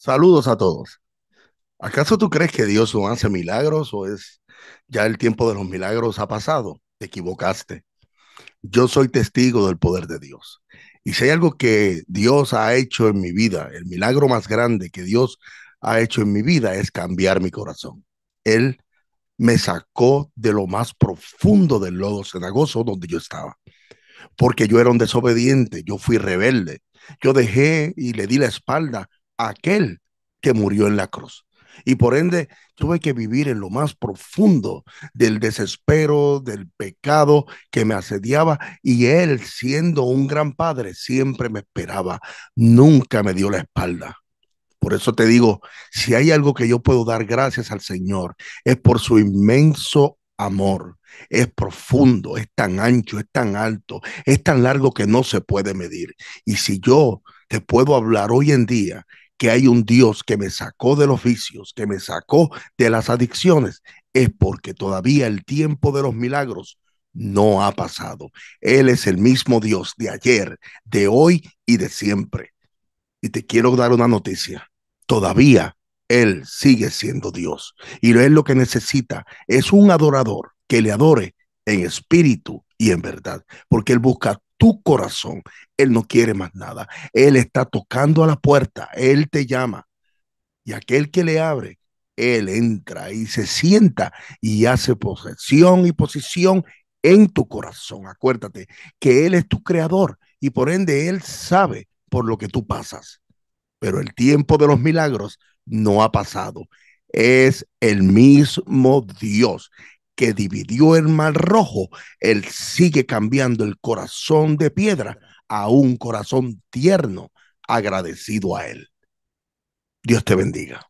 Saludos a todos. ¿Acaso tú crees que Dios no hace milagros o es ya el tiempo de los milagros ha pasado? Te equivocaste. Yo soy testigo del poder de Dios. Y si hay algo que Dios ha hecho en mi vida, el milagro más grande que Dios ha hecho en mi vida es cambiar mi corazón. Él me sacó de lo más profundo del lodo cenagoso donde yo estaba. Porque yo era un desobediente, yo fui rebelde. Yo dejé y le di la espalda aquel que murió en la cruz. Y por ende, tuve que vivir en lo más profundo del desespero, del pecado que me asediaba. Y Él, siendo un gran padre, siempre me esperaba. Nunca me dio la espalda. Por eso te digo, si hay algo que yo puedo dar gracias al Señor, es por su inmenso amor. Es profundo, es tan ancho, es tan alto, es tan largo que no se puede medir. Y si yo te puedo hablar hoy en día que hay un Dios que me sacó de los vicios, que me sacó de las adicciones, es porque todavía el tiempo de los milagros no ha pasado. Él es el mismo Dios de ayer, de hoy y de siempre. Y te quiero dar una noticia. Todavía Él sigue siendo Dios. Y Él lo que necesita es un adorador que le adore en espíritu y en verdad, porque Él busca tu corazón. Él no quiere más nada. Él está tocando a la puerta. Él te llama. Y aquel que le abre, Él entra y se sienta y hace posesión y posición en tu corazón. Acuérdate que Él es tu creador y por ende Él sabe por lo que tú pasas. Pero el tiempo de los milagros no ha pasado. Es el mismo Dios que dividió el mar rojo. Él sigue cambiando el corazón de piedra a un corazón tierno, agradecido a Él. Dios te bendiga.